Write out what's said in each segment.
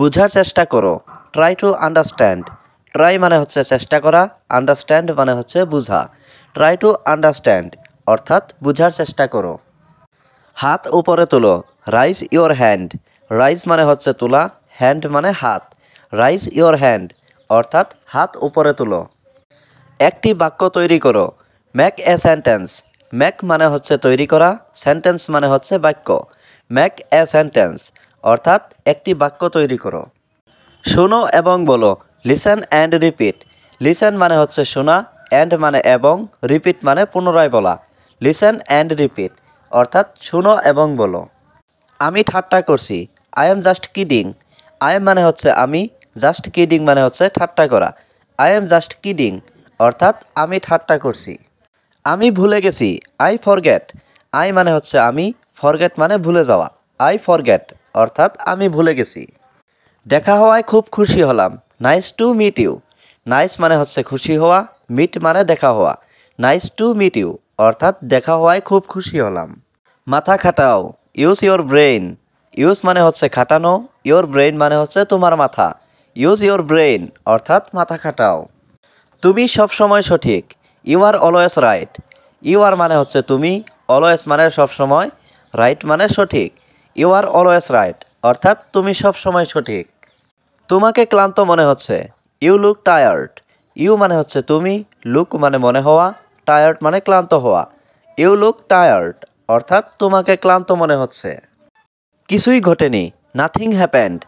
বুঝার চেষ্টা করো, ট্রাই টু আন্ডারস্ট্যান্ড। ট্রাই মানে হচ্ছে চেষ্টা করা, আন্ডারস্ট্যান্ড মানে হচ্ছে বুঝা। ট্রাই টু আন্ডারস্ট্যান্ড অর্থাৎ বুঝার চেষ্টা করো। হাত উপরে তোলো, রাইজ ইয়োর হ্যান্ড। রাইজ মানে হচ্ছে তোলা, হ্যান্ড মানে হাত। রাইজ ইয়োর হ্যান্ড অর্থাৎ হাত উপরে তোলো। একটি বাক্য তৈরি করো, মেক এ সেন্টেন্স। মেক মানে হচ্ছে তৈরি করা, সেন্টেন্স মানে হচ্ছে বাক্য। মেক এ সেন্টেন্স অর্থাৎ একটি বাক্য তৈরি করো। শোনো এবং বলো, লিসেন অ্যান্ড রিপিট। লিসেন মানে হচ্ছে শোনা, অ্যান্ড মানে এবং, রিপিট মানে পুনরায় বলা। লিসেন অ্যান্ড রিপিট অর্থাৎ শোনো এবং বলো। আমি ঠাট্টা করছি, I am just kidding. I am মানে হচ্ছে আমি, জাস্ট কিডিং মানে হচ্ছে ঠাট্টা করা। আই এম জাস্ট কিডিং অর্থাৎ আমি ঠাট্টা করছি। আমি ভুলে গেছি, আই ফরগেট। আই মানে হচ্ছে আমি, ফরগেট মানে ভুলে যাওয়া। আই ফরগেট অর্থাৎ আমি ভুলে গেছি। দেখা হওয়ায় খুব খুশি হলাম, nice to meet you. Nice মানে হচ্ছে খুশি হওয়া, মিট মানে দেখা হওয়া। নাইস টু মিট ইউ অর্থাৎ দেখা হওয়ায় খুব খুশি হলাম। মাথা খাটাও, ইউজ ইয়োর ব্রেইন। ইউজ মানে হচ্ছে খাটানো, ইয়োর ব্রেইন মানে হচ্ছে তোমার মাথা। ইউজ ইয়োর ব্রেইন অর্থাৎ মাথা খাটাও। তুমি সবসময় সঠিক, you are always right. You are মানে হচ্ছে তুমি, অলওয়েজ মানে সবসময়, রাইট মানে সঠিক। ইউ আর অলওয়েজ রাইট অর্থাৎ তুমি সবসময় সঠিক। তোমাকে ক্লান্ত মনে হচ্ছে, ইউ লুক টায়ার্ড। ইউ মানে হচ্ছে তুমি, লুক মানে মনে হওয়া, টায়ার্ড মানে ক্লান্ত হওয়া। ইউ লুক টায়ার্ড অর্থাৎ তোমাকে ক্লান্ত মনে হচ্ছে। কিছুই ঘটেনি, নাথিং হ্যাপেন্ড।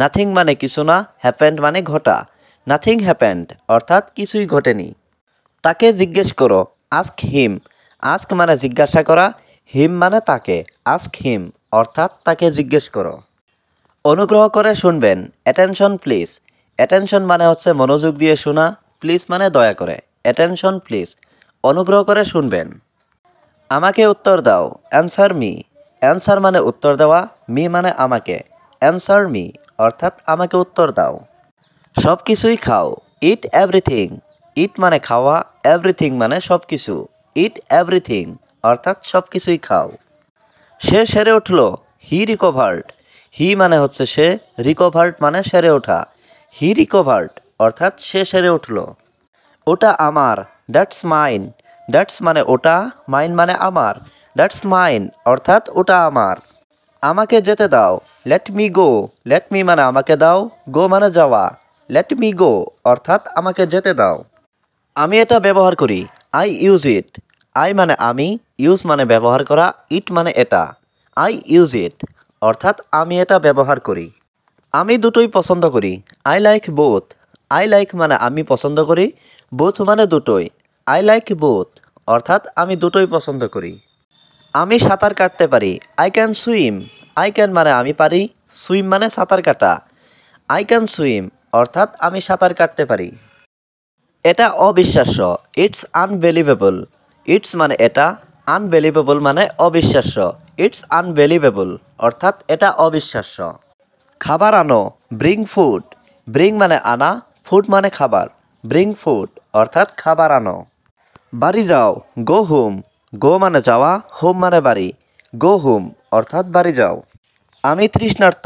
নাথিং মানে কিছু না, হ্যাপেন্ড মানে ঘটা। নাথিং হ্যাপেন্ড অর্থাৎ কিছুই ঘটেনি। তাকে জিজ্ঞেস করো, আস্ক হিম। আস্ক মানে জিজ্ঞাসা করা, হিম মানে তাকে। আস্ক হিম অর্থাৎ তাকে জিজ্ঞেস করো। অনুগ্রহ করে শুনবেন, অ্যাটেনশন প্লিজ। অ্যাটেনশন মানে হচ্ছে মনোযোগ দিয়ে শোনা, প্লিজ মানে দয়া করে। অ্যাটেনশন প্লিজ অনুগ্রহ করে শুনবেন। আমাকে উত্তর দাও, অ্যান্সার মি। অ্যান্সার মানে উত্তর দেওয়া, মি মানে আমাকে। অ্যান্সার মি অর্থাৎ আমাকে উত্তর দাও। সব কিছুই খাও, ইট এভরিথিং। ইট মানে খাওয়া, এভরিথিং মানে সব কিছু। ইট এভরিথিং অর্থাৎ সব কিছুই খাও। সে সেরে উঠল, হি রিকভার্ড। হি মানে হচ্ছে সে, রিকভার্ড মানে সেরে ওঠা। হি রিকভার্ড অর্থাৎ সে সেরে উঠল। ওটা আমার, দ্যাটস মাইন। দ্যাটস মানে ওটা, মাইন মানে আমার। দ্যাটস মাইন অর্থাৎ ওটা আমার। আমাকে যেতে দাও, let me go. Let me মানে আমাকে দাও, গো মানে যাওয়া। লেট মি গো অর্থাৎ আমাকে যেতে দাও। আমি এটা ব্যবহার করি, আই ইউজ ইট। আই মানে আমি, ইউজ মানে ব্যবহার করা, ইট মানে এটা। আই ইউজ ইট অর্থাৎ আমি এটা ব্যবহার করি। আমি দুটোই পছন্দ করি, I like both. I like মানে আমি পছন্দ করি, বোথ মানে দুটোই। আই লাইক বোথ অর্থাৎ আমি দুটোই পছন্দ করি। আমি সাঁতার কাটতে পারি, I can swim. I can মানে আমি পারি, সুইম মানে সাঁতার কাটা। আই ক্যান সুইম অর্থাৎ আমি সাঁতার কাটতে পারি। এটা অবিশ্বাস্য, ইটস আনবিলিভেবল। ইটস মানে এটা, আনবিলিভেবল মানে অবিশ্বাস্য। ইটস আনবিলিভেবল অর্থাৎ এটা অবিশ্বাস্য। খাবার আনো, ব্রিং ফুড। ব্রিং মানে আনা, ফুড মানে খাবার। ব্রিং ফুড অর্থাৎ খাবার আনো। বাড়ি যাও, গো হোম। গো মানে যাওয়া, হোম মানে বাড়ি। গো হোম অর্থাৎ বাড়ি যাও। আমি তৃষ্ণার্ত,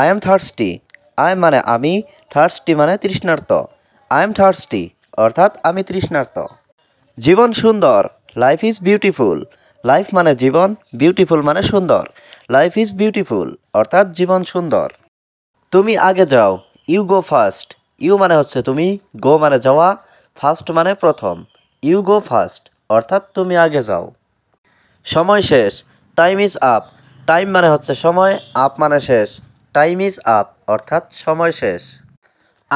আই এম থার্স্টি। আই মানে আমি, থার্স্টি মানে তৃষ্ণার্ত। আই এম থার্স্টি অর্থাৎ আমি তৃষ্ণার্ত। জীবন সুন্দর, লাইফ ইজ বিউটিফুল। লাইফ মানে জীবন, বিউটিফুল মানে সুন্দর। লাইফ ইজ বিউটিফুল অর্থাৎ জীবন সুন্দর। তুমি আগে যাও, ইউ গো ফার্স্ট। ইউ মানে হচ্ছে তুমি, গো মানে যাওয়া, ফার্স্ট মানে প্রথম। ইউ গো ফার্স্ট অর্থাৎ তুমি আগে যাও। সময় শেষ, টাইম ইজ আপ। টাইম মানে হচ্ছে সময়, আপ মানে শেষ। টাইম ইজ আপ অর্থাৎ সময় শেষ।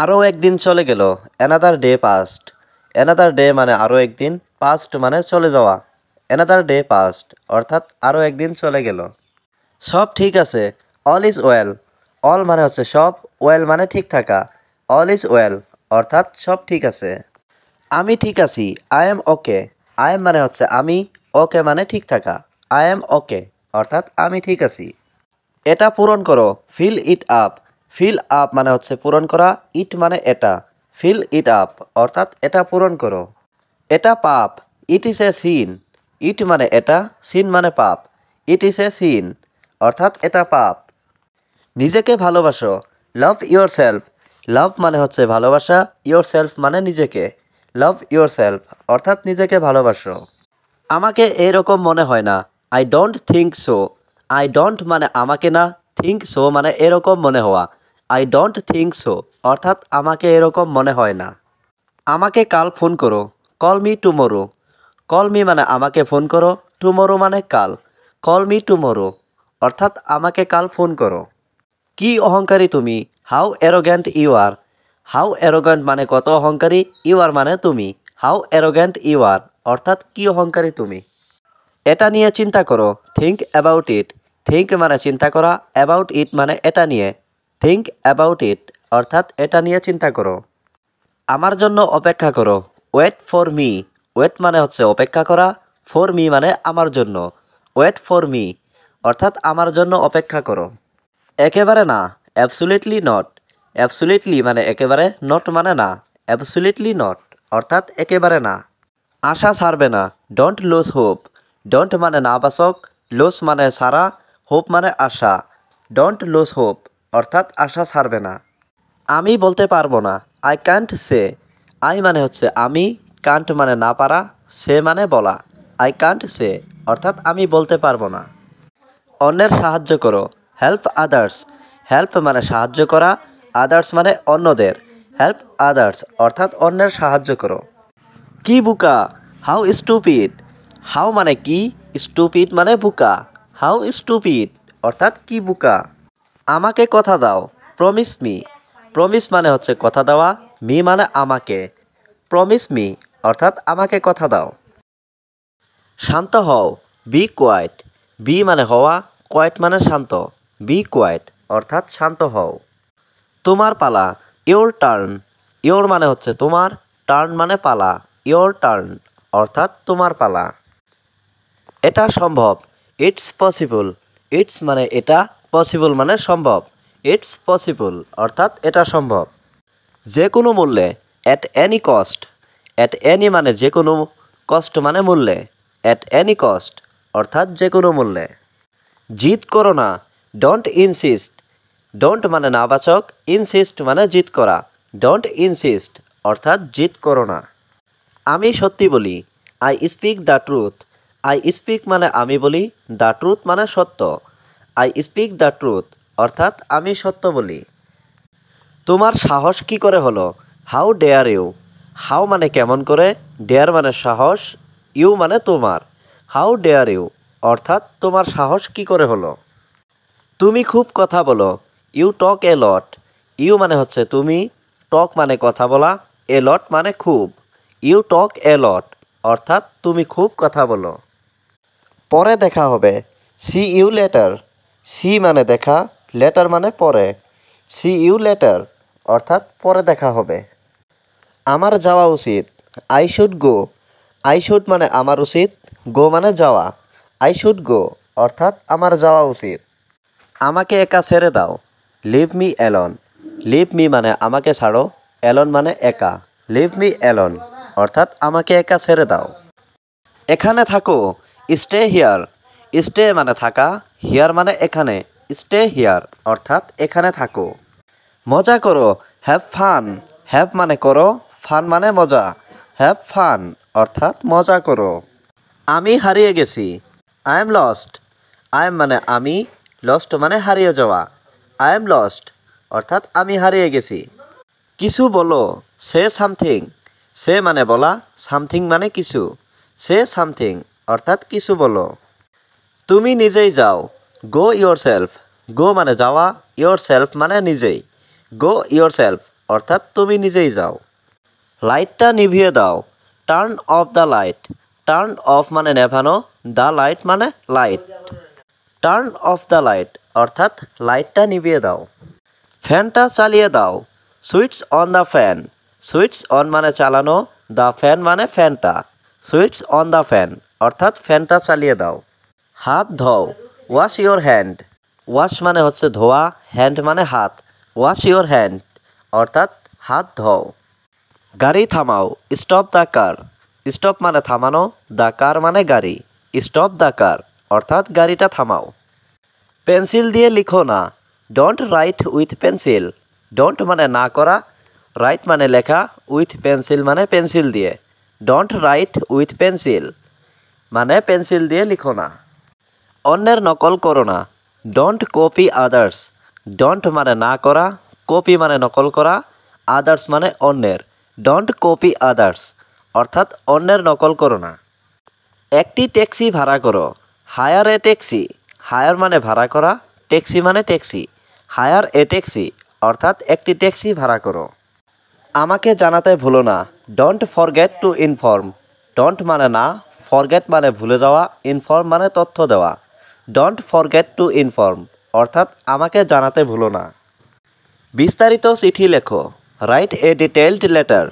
আরও একদিন চলে গেল, another day past. Another day মানে আরও একদিন, পাস্ট মানে চলে যাওয়া। অ্যানাদার ডে পাস্ট অর্থাৎ আরও একদিন চলে গেল। সব ঠিক আছে, অল ইজ ওয়েল। অল মানে হচ্ছে সব, ওয়েল মানে ঠিক থাকা। অল ইজ ওয়েল অর্থাৎ সব ঠিক আছে। আমি ঠিক আছি, I am okay. I am মানে হচ্ছে আমি, ওকে মানে ঠিক থাকা। আই এম ওকে অর্থাৎ আমি ঠিক আছি। এটা পূরণ করো, fill it up. Fill up মানে হচ্ছে পূরণ করা, ইট মানে এটা। ফিল ইট আপ অর্থাৎ এটা পূরণ করো। এটা পাপ, ইট ইজ এ সিন। ইট মানে এটা, সিন মানে পাপ। ইট ইজ এ সিন অর্থাৎ এটা পাপ। নিজেকে ভালোবাসো, লাভ ইয়োর সেলফ। লাভ মানে হচ্ছে ভালোবাসা, ইয়োর সেলফ মানে নিজেকে। লাভ ইয়োর সেলফ অর্থাৎ নিজেকে ভালোবাসো। আমাকে এরকম মনে হয় না, I don't think so. I don't মানে আমাকে না, থিঙ্ক সো মানে এরকম মনে হওয়া। আই ডোন্ট থিঙ্ক সো অর্থাৎ আমাকে এরকম মনে হয় না। আমাকে কাল ফোন করো, call me tomorrow. Call me মানে আমাকে ফোন করো, টুমোরো মানে কাল। কল মি টুমোরো অর্থাৎ আমাকে কাল ফোন করো। কি অহংকারী তুমি, how arrogant you are. How arrogant মানে কত অহংকারী, ইউ আর মানে তুমি। হাউ অ্যারোগ্যান্ট ইউ আর অর্থাৎ কি অহংকারী তুমি। এটা নিয়ে চিন্তা করো, থিঙ্ক অ্যাবাউট ইট। থিঙ্ক মানে চিন্তা করা, অ্যাবাউট ইট মানে এটা নিয়ে। থিঙ্ক অ্যাবাউট ইট অর্থাৎ এটা নিয়ে চিন্তা করো। আমার জন্য অপেক্ষা করো, ওয়েট ফর মি। ওয়েট মানে হচ্ছে অপেক্ষা করা, ফর মি মানে আমার জন্য। ওয়েট ফর মি অর্থাৎ আমার জন্য অপেক্ষা করো। একেবারে না, অ্যাবসোলিউটলি নট। অ্যাবসোলিউটলি মানে একেবারে, নট মানে না। অ্যাবসোলিউটলি নট অর্থাৎ একেবারে না। আশা ছাড়বে না, ডোন্ট লুজ হোপ। ডোন্ট মানে না বাসক, লুজ মানে সারা, হোপ মানে আশা। ডোন্ট লুজ হোপ অর্থাৎ আশা ছাড়বে না। আমি বলতে পারবো না, আই ক্যান্ট সে। আই মানে হচ্ছে আমি, ক্যান্ট মানে না পারা, সে মানে বলা। আই ক্যান্ট সে অর্থাৎ আমি বলতে পারবো না। অন্যের সাহায্য করো, হেল্প আদার্স। হেল্প মানে সাহায্য করা, আদার্স মানে অন্যদের। হেল্প আদার্স অর্থাৎ অন্যের সাহায্য করো। কি বুকা, হাউ স্টুপিড। হাউ মানে কি, স্টুপিড মানে বুকা। হাউ স্টুপিড অর্থাৎ কি বুকা। আমাকে কথা দাও, প্রমিস মি। প্রমিস মানে হচ্ছে কথা দেওয়া, মি মানে আমাকে। প্রমিস মি অর্থাৎ আমাকে কথা দাও। শান্ত হও, বি কোয়াইট। বি মানে হওয়া, কোয়াইট মানে শান্ত। বি কোয়াইট অর্থাৎ শান্ত হও। তোমার পালা, ইয়োর টার্ন। ইয়োর মানে হচ্ছে তোমার, টার্ন মানে পালা। ইয়োর টার্ন অর্থাৎ তোমার পালা। এটা সম্ভব, ইটস পসিবল। ইটস মানে এটা, পসিবল মানে সম্ভব। ইটস পসিবল অর্থাৎ এটা সম্ভব। যে কোনো মূল্যে, at any cost. At any মানে যে কোনো, কস্ট মানে মূল্যে। অ্যাট এনি কস্ট অর্থাৎ যে কোনো মূল্যে। জিদ করো না, ডোন্ট ইনসিস্ট। ডোন্ট মানে না বাচক, ইনসিস্ট মানে জিদ করা। ডোন্ট ইনসিস্ট অর্থাৎ জিদ করো না। আমি সত্যি বলি, I speak the truth. I speak মানে আমি বলি, দ্য ট্রুথ মানে সত্য। আই স্পিক দ্য ট্রুথ অর্থাৎ আমি সত্য বলি। তোমার সাহস কি করে হলো, হাউ ডেয়ার ইউ। হাউ মানে কেমন করে, ডেয়ার মানে সাহস, ইউ মানে তোমার। হাউ ডেয়ার ইউ অর্থাৎ তোমার সাহস কি করে হলো। তুমি খুব কথা বলো, you talk a lot. You মানে হচ্ছে তুমি, টক মানে কথা বলা, এ লট মানে খুব। ইউ টক এ লট অর্থাৎ তুমি খুব কথা বলো। পরে দেখা হবে, সি ইউ লেটার। সি মানে দেখা, লেটার মানে পরে। সি ইউ লেটার অর্থাৎ পরে দেখা হবে। আমার যাওয়া উচিত, I should go. I should মানে আমার উচিত, গো মানে যাওয়া। আই শুড গো অর্থাৎ আমার যাওয়া উচিত। আমাকে একা ছেড়ে দাও, leave me alone. Leave me মানে আমাকে ছাড়ো, অ্যালোন মানে একা। লিভ মি অ্যালোন অর্থাৎ আমাকে একা ছেড়ে দাও। এখানে থাকো, স্টে হিয়ার। স্টে মানে থাকা, হিয়ার মানে এখানে। স্টে হিয়ার অর্থাৎ এখানে থাকো। মজা করো, হ্যাভ ফান। হ্যাভ মানে করো, ফান মানে মজা। হ্যাভ ফান অর্থাৎ মজা করো। আমি হারিয়ে গেছি, I am lost. I am মানে আমি, লস্ট মানে হারিয়ে যাওয়া। আই এম লস্ট অর্থাৎ আমি হারিয়ে গেছি। কিছু বলো, সে সামথিং। সে মানে বলা, সামথিং মানে কিছু। সে সামথিং অর্থাৎ কিছু বলো। তুমি নিজেই যাও, গো ইয়োর সেলফ। গো মানে যাওয়া, ইয়োর সেলফ মানে নিজেই। গো ইয়োর সেলফ অর্থাৎ তুমি নিজেই যাও। লাইটটা নিভিয়ে দাও, turn off the light. Turn off মানে নেভানো, দ্য লাইট মানে light. Turn off the light অর্থাৎ লাইটটা নিভিয়ে দাও। ফ্যানটা চালিয়ে দাও, সুইটস অন দ্য ফ্যান। সুইটস অন মানে চালানো, দ্য ফ্যান মানে ফ্যানটা। সুইটস অন দ্য ফ্যান অর্থাৎ ফ্যানটা চালিয়ে দাও। হাত ধোও, ওয়াশ ইয়োর হ্যান্ড। ওয়াশ মানে হচ্ছে ধোয়া, হ্যান্ড মানে হাত। ওয়াশ ইয়োর হ্যান্ড অর্থাৎ হাত ধোও। গাড়ি থামাও, স্টপ দ্য কার। স্টপ মানে থামানো, দ্য কার মানে গাড়ি। স্টপ দ্য কার অর্থাৎ গাড়িটা থামাও। পেন্সিল দিয়ে লিখো না, don't write with pencil. Don't মানে না করা, রাইট মানে লেখা, উইথ পেন্সিল মানে পেন্সিল দিয়ে। ডন্ট রাইট উইথ পেন্সিল মানে পেন্সিল দিয়ে লিখো না। অন্যের নকল করো না, ডন্ট কপি আদার্স। ডন্ট মানে না করা, কপি মানে নকল করা, আদার্স মানে অন্যের। ডন্ট কপি আদার্স অর্থাৎ অন্যের নকল করো না। একটি ট্যাক্সি ভাড়া করো, হায়ার এ ট্যাক্সি। হায়ার মানে ভাড়া করা, ট্যাক্সি মানে ট্যাক্সি। হায়ার এ ট্যাক্সি অর্থাৎ একটি ট্যাক্সি ভাড়া করো। আমাকে জানাতে ভুলো না, don't forget to inform. Don't মানে না, ফরগেট মানে ভুলে যাওয়া, ইনফর্ম মানে তথ্য দেওয়া। ডন্ট ফরগেট টু ইনফর্ম অর্থাৎ আমাকে জানাতে ভুলো না। বিস্তারিত চিঠি লেখো, write a detailed letter.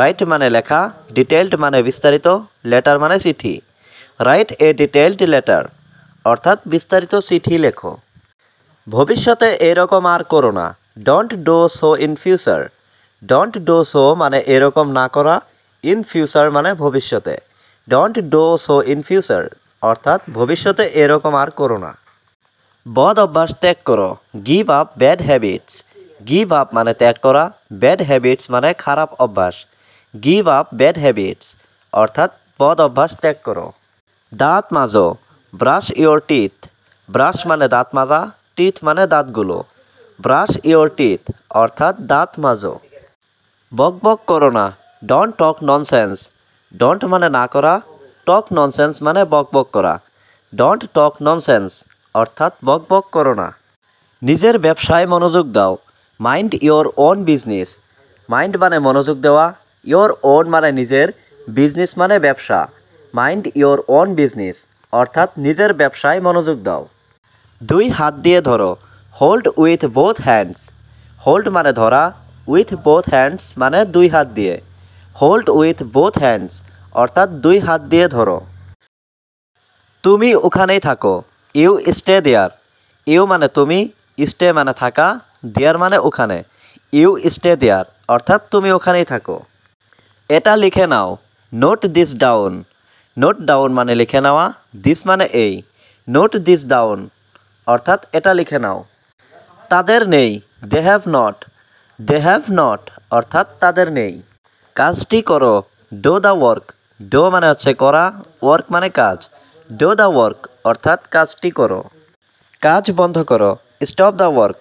Write মানে লেখা, ডিটেইলড মানে বিস্তারিত, লেটার মানে চিঠি। রাইট এ ডিটেইলড লেটার অর্থাৎ বিস্তারিত চিঠি লেখো। ভবিষ্যতে এরকম আর করো না, don't do so in future. Don't do so মানে এরকম না করা, ইন ফিউচার মানে ভবিষ্যতে। Don't do so in future অর্থাৎ ভবিষ্যতে এরকম আর করো না। বদ অভ্যাস ত্যাগ করো, give up bad habits. Give up মানে ত্যাগ করা, ব্যাড হ্যাবিটস মানে খারাপ অভ্যাস। গিভ আপ ব্যাড হ্যাবিটস অর্থাৎ বদ অভ্যাস ত্যাগ করো। দাঁত মাজো, ব্রাশ ইয়োর টিথ। ব্রাশ মানে দাঁত মাজা, টিথ মানে দাঁতগুলো। ব্রাশ ইয়োর টিথ অর্থাৎ দাঁত মাজো। বকবক করো না, ডন্ট টক ননসেন্স। ডন্ট মানে না করা, টক ননসেন্স মানে বকবক করা। ডন্ট টক ননসেন্স অর্থাৎ বকবক করো না। নিজের ব্যবসায় মনোযোগ দাও, mind your own business. Mind মানে মনোযোগ দেওয়া, ইয়োর ওন মানে নিজের, বিজনেস মানে ব্যবসা। মাইন্ড ইয়োর ওন বিজনেস অর্থাৎ নিজের ব্যবসায় মনোযোগ দাও। দুই হাত দিয়ে ধরো, hold with both hands. Hold মানে ধরা, উইথ বোথ হ্যান্ডস মানে দুই হাত দিয়ে। হোল্ড উইথ বোথ হ্যান্ডস অর্থাৎ দুই হাত দিয়ে ধরো। তুমি ওখানেই থাকো, ইউ স্টে দেয়ার। ইউ মানে তুমি, স্টে মানে থাকা, দেয়ার মানে ওখানে। ইউ স্টে দেয়ার অর্থাৎ তুমি ওখানেই থাকো। এটা লিখে নাও, note this down. Note down মানে লিখে নেওয়া, দিস মানে এই। নোট দিস ডাউন অর্থাৎ এটা লিখে নাও। তাদের নেই, they have not. They have not অর্থাৎ তাদের নেই। কাজটি করো, ডো দ্য ওয়ার্ক। ডো মানে হচ্ছে করা, ওয়ার্ক মানে কাজ। ডো দ্য ওয়ার্ক অর্থাৎ কাজটি করো। কাজ বন্ধ করো, স্টপ দ্য ওয়ার্ক।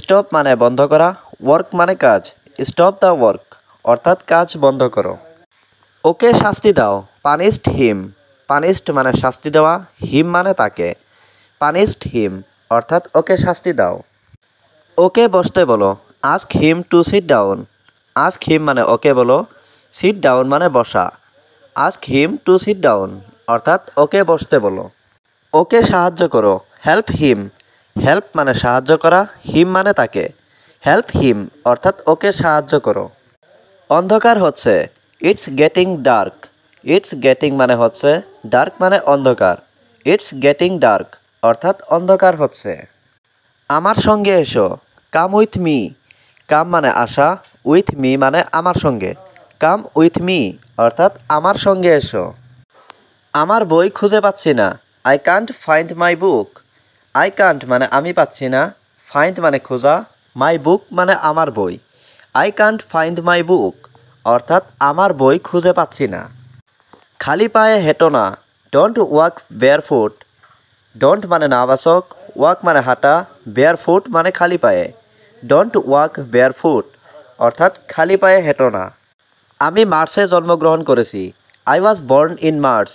স্টপ মানে বন্ধ করা, ওয়ার্ক মানে কাজ। স্টপ দ্য ওয়ার্ক অর্থাৎ কাজ বন্ধ করো। ওকে শাস্তি দাও, পানিশড হিম। পানিশড মানে শাস্তি দেওয়া, হিম মানে তাকে। পানিশড হিম অর্থাৎ ওকে শাস্তি দাও। ওকে বসতে বলো, ask him to sit down. Ask him মানে ওকে বলো, সিট ডাউন মানে বসা। Ask him to sit down অর্থাৎ ওকে বসতে বলো। ওকে সাহায্য করো, হেল্প হিম। হেল্প মানে সাহায্য করা, হিম মানে তাকে। হেল্প হিম অর্থাৎ ওকে সাহায্য করো। অন্ধকার হচ্ছে, it's getting dark. It's getting মানে হচ্ছে, ডার্ক মানে অন্ধকার। ইটস গেটিং ডার্ক অর্থাৎ অন্ধকার হচ্ছে। আমার সঙ্গে এসো, কাম উইথ মি। কাম মানে আসা, উইথ মি মানে আমার সঙ্গে। কাম উইথ মি অর্থাৎ আমার সঙ্গে এসো। আমার বই খুঁজে পাচ্ছি না, I can't find my book. I can't মানে আমি পাচ্ছি না, ফাইন্ড মানে খোঁজা, মাই বুক মানে আমার বই। I can't find my book অর্থাৎ আমার বই খুঁজে পাচ্ছি না। খালি পায়ে হেঁটো না, don't walk bear foot. Don't মানে নাবাচক, ওয়াক মানে হাঁটা, বেয়ার ফুট মানে খালি পায়ে। ডন্ট ওয়াক বেয়ার ফুট অর্থাৎ খালি পায়ে হেঁটো না। আমি মার্চে জন্মগ্রহণ করেছি, I was born in March.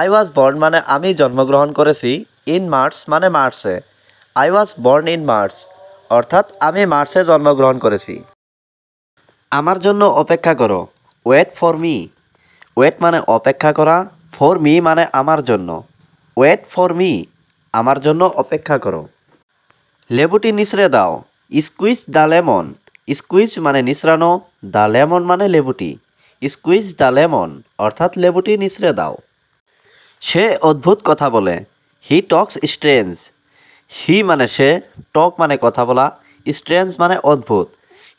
I was born মানে আমি জন্মগ্রহণ করেছি, ইন মার্চ মানে মার্চে। I was born in March অর্থাৎ আমি মার্চে জন্মগ্রহণ করেছি। আমার জন্য অপেক্ষা করো, ওয়েট ফর মি। ওয়েট মানে অপেক্ষা করা, ফর মি মানে আমার জন্য। ওয়েট ফর মি আমার জন্য অপেক্ষা করো। লেবুটি নিচড়ে দাও, স্কুইজ দ্য লেমন। স্কুইজ মানে নিচড়ানো, দ্য লেমন মানে লেবুটি। স্কুইজ দ্য লেমন অর্থাৎ লেবুটি নিচড়ে দাও। সে অদ্ভুত কথা বলে, হি টক্স স্ট্রেঞ্জ। হি মানে সে, টক মানে কথা বলা, স্ট্রেঞ্জ মানে অদ্ভুত।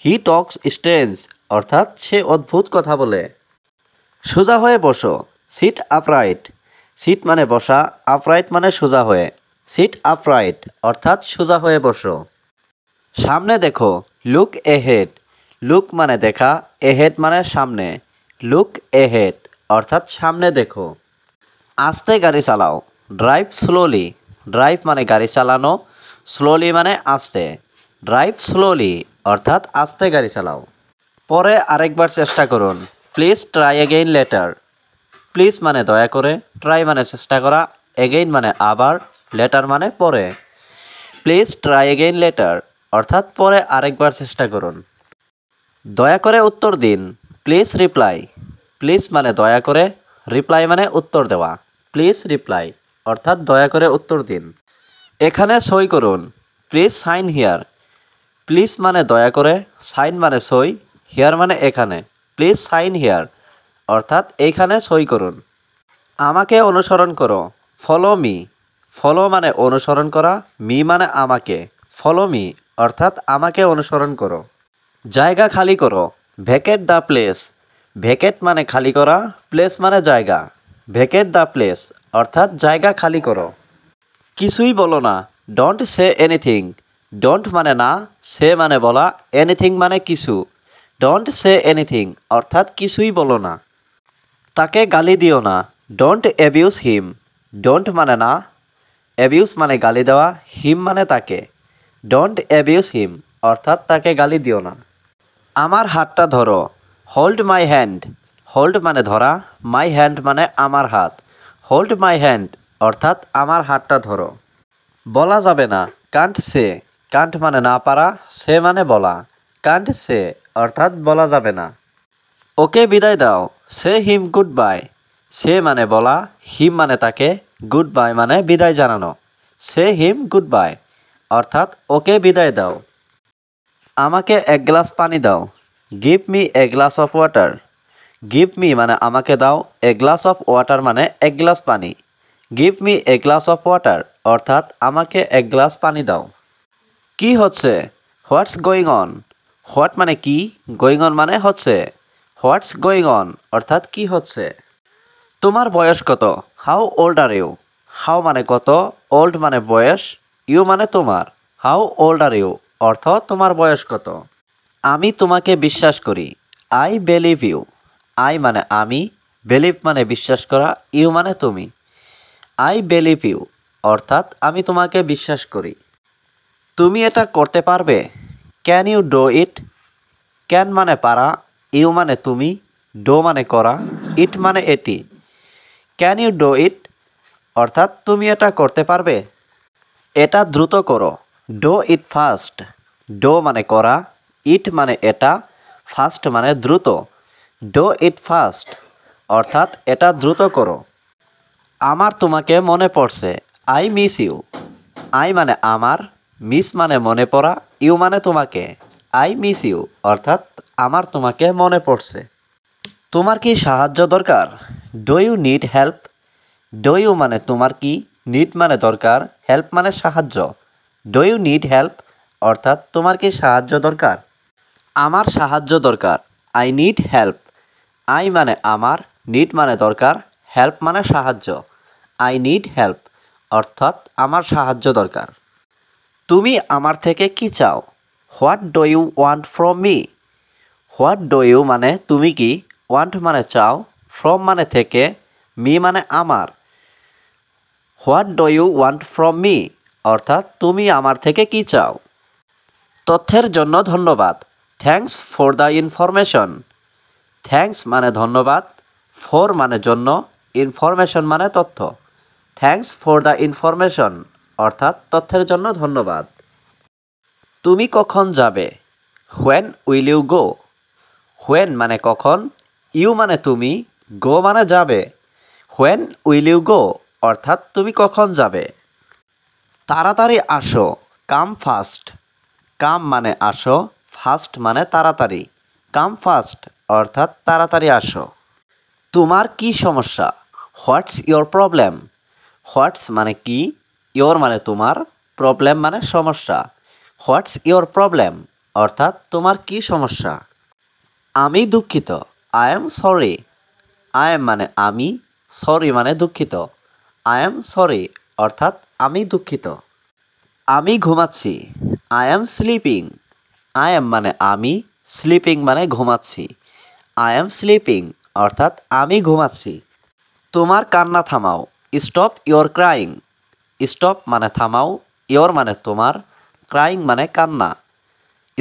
হি টক্স স্ট্রেঞ্জ অর্থাৎ সে অদ্ভুত কথা বলে। সোজা হয়ে বসো, সিট আপরাইট। সিট মানে বসা, আপরাইট মানে সোজা হয়ে। সিট আপরাইট অর্থাৎ সোজা হয়ে বসো। সামনে দেখো, লুক এহেড, লুক মানে দেখা, এহেড মানে সামনে। লুক এহেড অর্থাৎ সামনে দেখো। আস্তে গাড়ি চালাও, ড্রাইভ স্লোলি। ড্রাইভ মানে গাড়ি চালানো, স্লোলি মানে আস্তে। ড্রাইভ স্লোলি অর্থাৎ আস্তে গাড়ি চালাও। পরে আরেকবার চেষ্টা করুন, please try again later. Please মানে দয়া করে, ট্রাই মানে চেষ্টা করা, এগেইন মানে আবার, লেটার মানে পরে। প্লিজ ট্রাই এগেইন লেটার অর্থাৎ পরে আরেকবার চেষ্টা করুন। দয়া করে উত্তর দিন, প্লিজ রিপ্লাই। প্লিজ মানে দয়া করে, রিপ্লাই মানে উত্তর দেওয়া। প্লিজ রিপ্লাই অর্থাৎ দয়া করে উত্তর দিন। এখানে সই করুন, প্লিজ সাইন হিয়ার। প্লিজ মানে দয়া করে, সাইন মানে সই, হিয়ার মানে এখানে। প্লিজ সাইন হিয়ার অর্থাৎ এইখানে সই করুন। আমাকে অনুসরণ করো, ফলো মি। ফলো মানে অনুসরণ করা, মি মানে আমাকে। ফলো মি অর্থাৎ আমাকে অনুসরণ করো। জায়গা খালি করো, ভ্যাকেট দ্য প্লেস। ভ্যাকেট মানে খালি করা, প্লেস মানে জায়গা। ভ্যাকেট দ্য প্লেস অর্থাৎ জায়গা খালি করো। কিছুই বলো না, ডোন্ট সে এনিথিং। ডোন্ট মানে না, সে মানে বলা, এনিথিং মানে কিছু। ডোন্ট সে এনিথিং অর্থাৎ কিছুই বলো না। তাকে গালি দিও না, ডোন্ট অ্যাবিউজ হিম। ডোন্ট মানে না, অ্যাবিউজ মানে গালি দেওয়া, হিম মানে তাকে। ডোন্ট অ্যাবিউজ হিম অর্থাৎ তাকে গালি দিও না। আমার হাতটা ধরো, হোল্ড মাই হ্যান্ড। হোল্ড মানে ধরা, মাই হ্যান্ড মানে আমার হাত। হোল্ড মাই হ্যান্ড অর্থাৎ আমার হাতটা ধরো। বলা যাবে না, কান্ট সে। কান্ট মানে না পারা, সে মানে বলা। কান্ট সে অর্থাৎ বলা যাবে না। ওকে বিদায় দাও, সে হিম গুড বাই। সে মানে বলা, হিম মানে তাকে, গুড বাই মানে বিদায় জানানো। সে হিম গুড বাই অর্থাৎ ওকে বিদায় দাও। আমাকে এক গ্লাস পানি দাও, give me a glass of water. Give me মানে আমাকে দাও, এ গ্লাস অফ ওয়াটার মানে এক গ্লাস পানি। Give me a glass of water অর্থাৎ আমাকে এক গ্লাস পানি দাও। কি হচ্ছে, হোয়াটস গোয়িং অন। হোয়াট মানে কি, গোয়িং অন মানে হচ্ছে। হোয়াটস গোয়িং অন অর্থাৎ কি হচ্ছে। তোমার বয়স কত, how old are you. How মানে কত, ওল্ড মানে বয়স, ইউ মানে তোমার। হাউ ওল্ড আর ইউ অর্থ তোমার বয়স কত। আমি তোমাকে বিশ্বাস করি, আই বিলিভ ইউ। আই মানে আমি, বিলিভ মানে বিশ্বাস করা, ইউ মানে তুমি। আই বিলিভ ইউ অর্থাৎ আমি তোমাকে বিশ্বাস করি। তুমি এটা করতে পারবে, can you do it. Can মানে পারা, ইউ মানে তুমি, ডো মানে করা, ইট মানে এটি। ক্যান ইউ ডু ইট অর্থাৎ তুমি এটা করতে পারবে। এটা দ্রুত করো, ডো ইট ফাস্ট। ডো মানে করা, ইট মানে এটা, ফাস্ট মানে দ্রুত। ডো ইট ফাস্ট অর্থাৎ এটা দ্রুত করো। আমার তোমাকে মনে পড়ছে, আই মিস ইউ। আই মানে আমার, মিস মানে মনে পড়া, ইউ মানে তোমাকে। আই মিস ইউ অর্থাৎ আমার তোমাকে মনে পড়ছে। তোমার কি সাহায্য দরকার, do you need help. Do you মানে তোমার কি, নিড মানে দরকার, হেল্প মানে সাহায্য। ডু ইউ নিড হেল্প অর্থাৎ তোমার কি সাহায্য দরকার। আমার সাহায্য দরকার, আই নিড হেল্প। আই মানে আমার, নিড মানে দরকার, হেল্প মানে সাহায্য। আই নিড হেল্প অর্থাৎ আমার সাহায্য দরকার। তুমি আমার থেকে কি চাও, what do you want from me. What do you মানে তুমি কি, ওয়ান্ট মানে চাও, ফ্রম মানে থেকে, মি মানে আমার। What do you want from me অর্থাৎ তুমি আমার থেকে কি চাও। তথ্যের জন্য ধন্যবাদ, thanks for the information. Thanks মানে ধন্যবাদ, ফর মানে জন্য, ইনফরমেশন মানে তথ্য। থ্যাঙ্কস ফর দ্য ইনফরমেশন অর্থাৎ তথ্যের জন্য ধন্যবাদ। তুমি কখন যাবে, when will you go. When মানে কখন, ইউ মানে তুমি, গো মানে যাবে। হোয়েন উইল ইউ গো অর্থাৎ তুমি কখন যাবে। তাড়াতাড়ি আসো, কাম ফাস্ট। কাম মানে আসো, ফাস্ট মানে তাড়াতাড়ি। কাম ফাস্ট অর্থাৎ তাড়াতাড়ি আসো। তোমার কি সমস্যা, হোয়াটস ইয়োর প্রবলেম। হোয়াটস মানে কি, ইয়োর মানে তোমার, প্রবলেম মানে সমস্যা। হোয়াটস ইয়োর প্রবলেম অর্থাৎ তোমার কি সমস্যা। আমি দুঃখিত, I am sorry. I am মানে আমি, সরি মানে দুঃখিত। আই এম সরি অর্থাৎ আমি দুঃখিত। আমি ঘুমাচ্ছি, I am sleeping. I am মানে আমি, স্লিপিং মানে ঘুমাচ্ছি। I am sleeping অর্থাৎ আমি ঘুমাচ্ছি। তোমার কান্না থামাও, স্টপ ইয়োর ক্রাইং। স্টপ মানে থামাও, ইয়োর মানে তোমার, ক্রাইং মানে কান্না।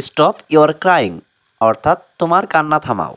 স্টপ ইয়োর ক্রাইং অর্থাৎ তোমার কান্না থামাও।